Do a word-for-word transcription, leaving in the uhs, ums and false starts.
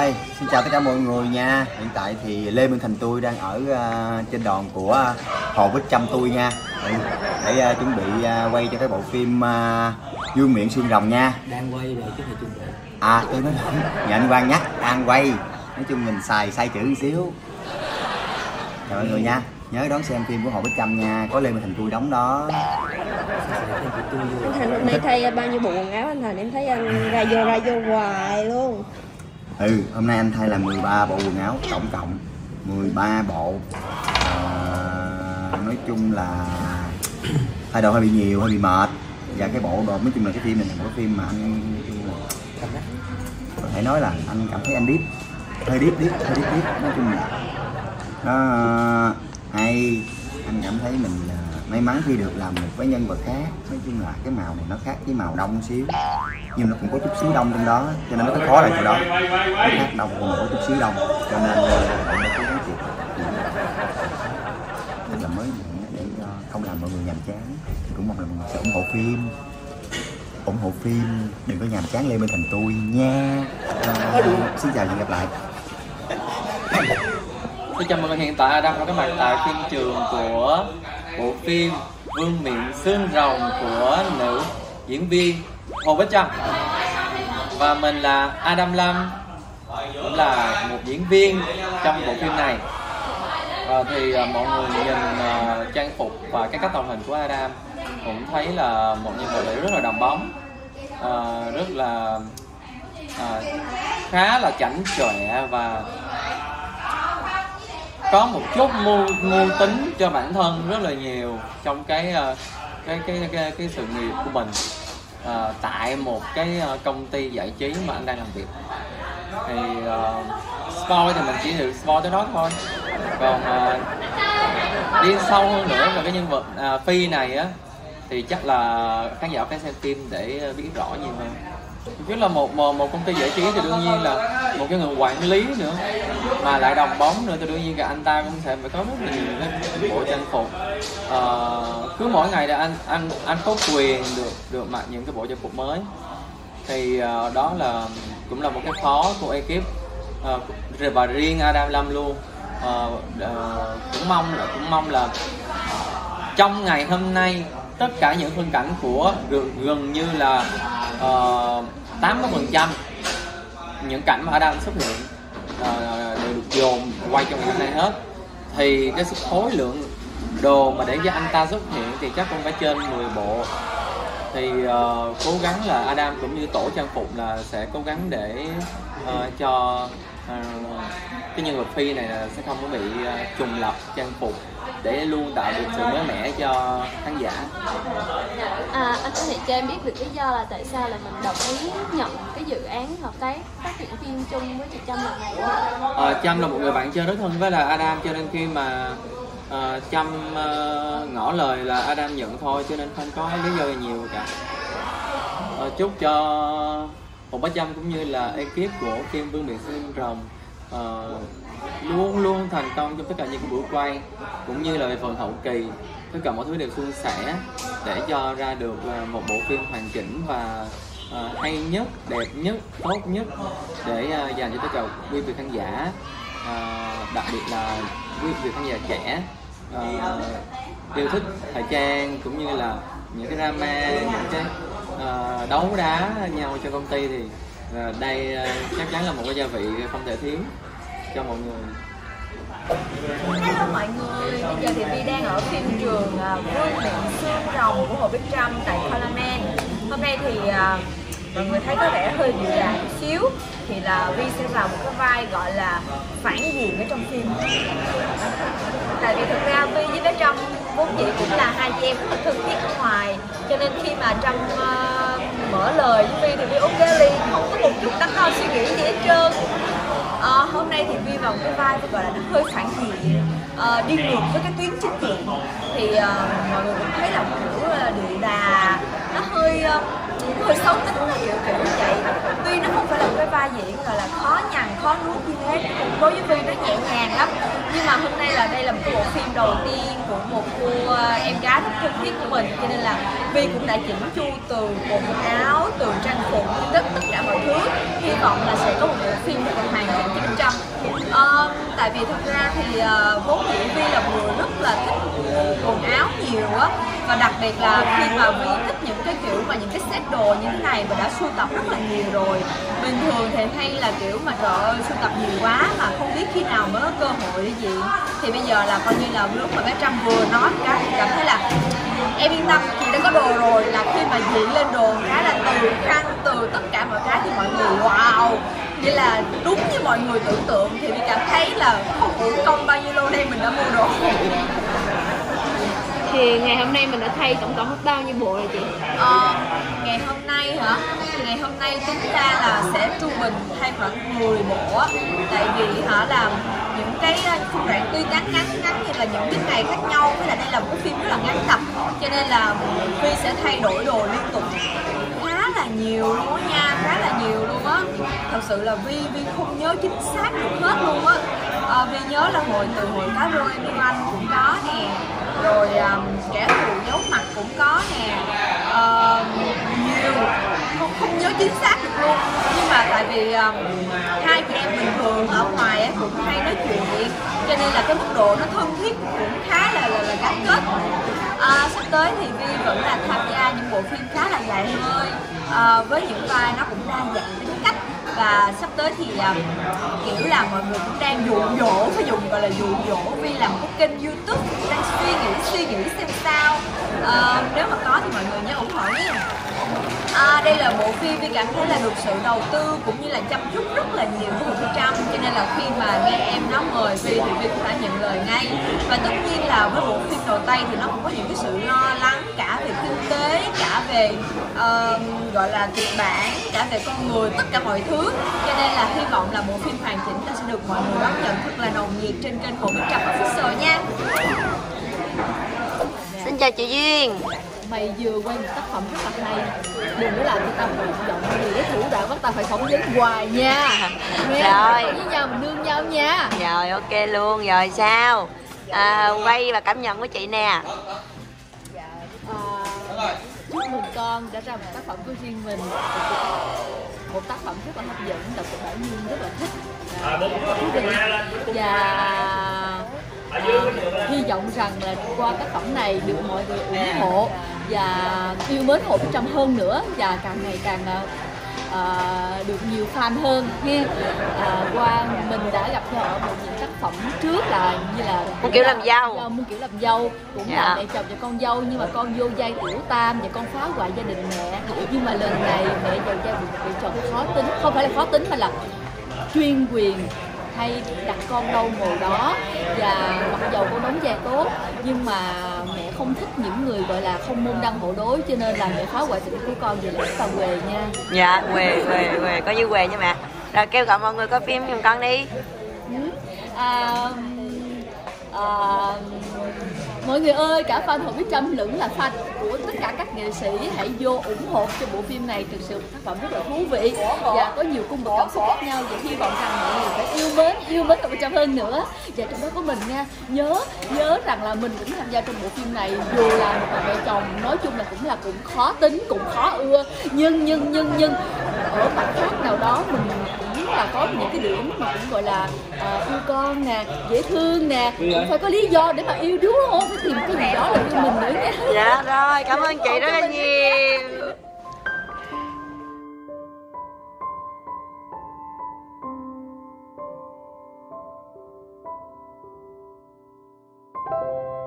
Rồi, xin chào tất cả mọi người nha. Hiện tại thì Lê Minh Thành tôi đang ở uh, trên đoàn của Hồ Bích Trâm tôi nha. Để uh, chuẩn bị uh, quay cho cái bộ phim uh, Vương Miện Xương Rồng nha. Đang quay rồi chứ phải chuẩn bị. À, tôi nói lỗi. Nhà anh Quang nhắc, đang quay. Nói chung mình xài sai chữ một xíu. Chào mọi người nha. Nhớ đón xem phim của Hồ Bích Trâm nha. Có Lê Minh Thành tôi đóng đó. Anh Thành hôm nay thay bao nhiêu bộ quần áo anh Thành? Em thấy anh ra vô ra vô hoài luôn. Ừ, hôm nay anh thay là mười ba bộ quần áo, tổng cộng mười ba bộ. à, Nói chung là thay đồ hơi bị nhiều, hơi bị mệt. Và cái bộ đồ, nói chung là cái phim này là một cái phim mà anh có thể nói là anh cảm thấy anh deep. Hơi deep, deep, hơi deep, deep. Nói chung là nó hay. Anh cảm thấy mình may mắn khi được làm một cái nhân vật khác. Nói chung là cái màu này nó khác với màu đông xíu, nhưng nó cũng có chút xíu đông trong đó, cho nên nó có khó là chỗ đó. Nó khác đông còn có chút xíu đông, cho nên là nó cũng có chuyện nên là mới để không làm mọi người nhàm chán. Cũng mong là mọi người sẽ ủng hộ phim, ủng hộ phim, đừng có nhàm chán Lê Minh Thành tôi nha. Và xin chào và hẹn gặp lại. Xin chào mọi người, hiện tại đang có cái mặt tại phim trường của bộ phim Vương Miện Xương Rồng của nữ diễn viên Hồ Bích Trâm. Và mình là Adam Lâm, cũng là một diễn viên trong bộ phim này. à, Thì à, mọi người nhìn à, trang phục và cái cách tạo hình của Adam cũng thấy là một nhân vật rất là đầm bóng, à, rất là à, khá là chảnh chọe và có một chút mưu, mưu tính cho bản thân rất là nhiều trong cái cái cái cái, cái sự nghiệp của mình, à, tại một cái công ty giải trí mà anh đang làm việc. Thì uh, spoil thì mình chỉ được spoil tới đó thôi, còn uh, đi sâu hơn nữa về cái nhân vật uh, Phi này á thì chắc là khán giả phải xem phim để biết rõ nhiều hơn. Chứ là một một công ty giải trí thì đương nhiên là một cái người quản lý nữa mà lại đồng bóng nữa, thì đương nhiên là anh ta cũng sẽ phải có rất là nhiều cái bộ trang phục. À, cứ mỗi ngày là anh anh anh có quyền được được mặc những cái bộ trang phục mới, thì à, đó là cũng là một cái khó của ekip rồi, à, và riêng Adam Lâm luôn. à, à, cũng mong là cũng mong là trong ngày hôm nay tất cả những phân cảnh của gần, gần như là uh, tám mươi phần trăm những cảnh mà Adam xuất hiện uh, đều được dồn quay trong ngày hôm nay hết. Thì cái khối lượng đồ mà để cho anh ta xuất hiện thì chắc cũng phải trên mười bộ. Thì uh, cố gắng là Adam cũng như tổ trang phục là sẽ cố gắng để uh, cho uh, cái nhân vật Phi này là sẽ không có bị uh, trùng lặp trang phục, để luôn tạo được sự mới mẻ cho khán giả. À, anh có thể cho em biết được lý do là tại sao là mình đồng ý nhận cái dự án hợp tác phát triển phim chung với chị Trâm lần này? À, Trâm là một người bạn chơi rất thân với là Adam, cho nên khi mà uh, Trâm uh, ngỏ lời là Adam nhận thôi, cho nên không có lý do nhiều cả. À, chúc cho Hồ Bích Trâm cũng như là ekip của phim Vương Miện Xương Rồng Uh, luôn luôn thành công trong tất cả những buổi quay, cũng như là về phần hậu kỳ, tất cả mọi thứ đều suôn sẻ để cho ra được một bộ phim hoàn chỉnh và uh, hay nhất, đẹp nhất, tốt nhất để uh, dành cho tất cả quý vị khán giả, uh, đặc biệt là quý vị khán giả trẻ uh, yêu thích thời trang cũng như là những cái drama, những cái uh, đấu đá nhau cho công ty. Thì uh, đây uh, chắc chắn là một cái gia vị không thể thiếu cho mọi người. Hello mọi người, bây giờ thì Vi đang ở phim trường uh, Vương Miện Xương Rồng của Hồ Bích Trâm tại Parliament. Hôm nay thì uh, mọi người thấy có vẻ hơi dịu dàng xíu, thì là Vi sẽ vào một cái vai gọi là phản diện ở trong phim. Tại vì thực ra Vi với bé Trâm vốn dĩ cũng là hai chị em rất là thân thiết ở ngoài, cho nên khi mà Trâm uh, mở lời với Vi thì Vi uống ly, không có một chút đắn đo suy nghĩ gì hết trơn. À, hôm nay thì Vi vào cái vai tôi gọi là nó hơi phản diện, à, đi ngược với cái tuyến chính diện. Thì à, mọi người cũng thấy là một kiểu điệu đà, nó hơi uh, hơi xấu tính, là kiểu kiểu như vậy. Tuy nó không phải là một cái vai diễn gọi là khó nhằn, khó nuốt như thế, đối với Vi nó nhẹ nhàng lắm. Nhưng mà hôm nay là đây là một bộ phim đầu tiên của một cô uh, em gái rất thân thiết của mình, cho nên là Vi cũng đã chỉnh chu từ bộ quần áo, từ trang phục, tất tất cả mọi thứ. Hy vọng là sẽ có một bộ phim hoàn tại vì thực ra thì uh, vốn dĩ Vi là người rất là thích quần áo nhiều á, và đặc biệt là khi mà Vi thích những cái kiểu mà những cái set đồ như thế này mình đã sưu tập rất là nhiều rồi. Bình thường thì hay là kiểu mà trời ơi sưu tập nhiều quá mà không biết khi nào mới có cơ hội gì, thì bây giờ là coi như là lúc mà bé Trâm vừa nói cái cảm thấy là em yên tâm, chị đã có đồ rồi, là khi mà chị lên đồ cái là từ khăn từ tất cả mọi cái thì mọi người wow, nghĩa là đúng như mọi người tưởng tượng, thì mình cảm thấy là không uổng công bao nhiêu lâu nay mình đã mua đồ. Thì ngày hôm nay mình đã thay tổng cộng bao nhiêu bộ rồi chị? Ờ, ngày hôm nay hả? Thì ngày hôm nay tính ra là sẽ trung bình thay khoảng mười bộ, tại vì hả là những cái khung đoạn tuy ngắn ngắn ngắn như là những cái ngày khác nhau, với lại đây là một cái phim rất là ngắn tập, cho nên là Vi sẽ thay đổi đồ liên tục khá là nhiều luôn á nha, khá là nhiều luôn á. Thật sự là Vi Vi không nhớ chính xác được hết luôn á. À, Vi nhớ là hồi từ hồi cá rô em yêu anh cũng có nè, rồi um, Kẻ Thù Giấu Mặt cũng có nè, uh, nhiều không, không nhớ chính xác được luôn. Nhưng mà tại vì um, hai chị em bình thường ở ngoài ấy, cũng hay nói chuyện, cho nên là cái mức độ nó thân thiết cũng khá là là, là gắn kết. À, sắp tới thì Vi vẫn là tham gia những bộ phim khá là dài hơi, à, với những vai nó cũng đa dạng tính cách, và sắp tới thì là kiểu là mọi người cũng đang dụ dỗ, phải dùng gọi là dụ dỗ Vi làm một kênh YouTube, đang suy nghĩ suy nghĩ xem sao. À, nếu mà có thì mọi người nhớ ủng hộ nhé. À, đây là bộ phim Vi cảm thấy là được sự đầu tư cũng như là chăm chút rất là nhiều của Hồ Trâm, cho nên là khi mà nghe em nó mời Vi thì Vi cũng phải nhận lời ngay. Và tất nhiên là với bộ phim đầu tay thì nó cũng có những cái sự lo lắng cả về kinh tế, cả về uh, gọi là kịch bản, cả về con người, tất cả mọi thứ, cho nên là hy vọng là bộ phim hoàn chỉnh ta sẽ được mọi người đón nhận rất là nồng nhiệt trên kênh Hồ Bích Trâm Official nha. Xin chào chị Duyên. Mày vừa quay một tác phẩm rất là hay, đừng có làm cho tao bị động vì cái thủ đoạn bắt tao phải phỏng vấn hoài nha. Rồi phỏng với nhau, mình đương nhau nha. Rồi ok luôn. Rồi sao à, quay và cảm nhận của chị nè. À, mình con đã ra một tác phẩm của riêng mình, một tác phẩm rất là hấp dẫn, đặc biệt bản nhân rất là thích và, và... À, hy vọng rằng là qua tác phẩm này được mọi người ủng hộ và yêu mến Hồ Bích Trâm hơn nữa, và càng ngày càng uh, được nhiều fan hơn ha. Uh, qua mình đã gặp nhau ở một những tác phẩm trước là như là Muôn Kiểu Làm Dâu, Muôn Kiểu Làm Dâu cũng yeah. là mẹ chồng và con dâu, nhưng mà con vô vai tiểu tam và con phá hoại gia đình mẹ. Nhưng mà lần này mẹ chồng gia đình chồng khó tính, không phải là khó tính mà là chuyên quyền, hay đặt con đâu ngồi đó, và mặc dầu cô đóng vai tốt nhưng mà mẹ không thích những người gọi là không môn đăng hộ đối, cho nên là mẹ phá hoại tình của con, về là tao quê nha. Dạ quê quê quê có như quê nha mẹ. Rồi kêu gọi mọi người coi phim giùm con đi. Ừ. À, à, mọi người ơi, cả fan Hồ Bích Trâm lẫn là fan của tất cả các nghệ sĩ, hãy vô ủng hộ cho bộ phim này, thực sự tác phẩm rất là thú vị và có nhiều cung bậc cảm xúc khác nhau, và hy vọng rằng mọi người phải yêu mến yêu mến Hồ Bích Trâm hơn nữa, và trong đó có mình nha. Nhớ nhớ rằng là mình cũng tham gia trong bộ phim này, dù là một bà mẹ chồng nói chung là cũng là cũng khó tính, cũng khó ưa, nhưng nhưng nhưng nhưng ở mặt khác nào đó mình là có những cái điểm mà cũng gọi là uh, yêu con nè, dễ thương nè, cũng phải có lý do để mà yêu đúng không? Phải tìm cái gì đó là yêu mình nữa nha. Dạ rồi, cảm ơn chị rất là nhiều.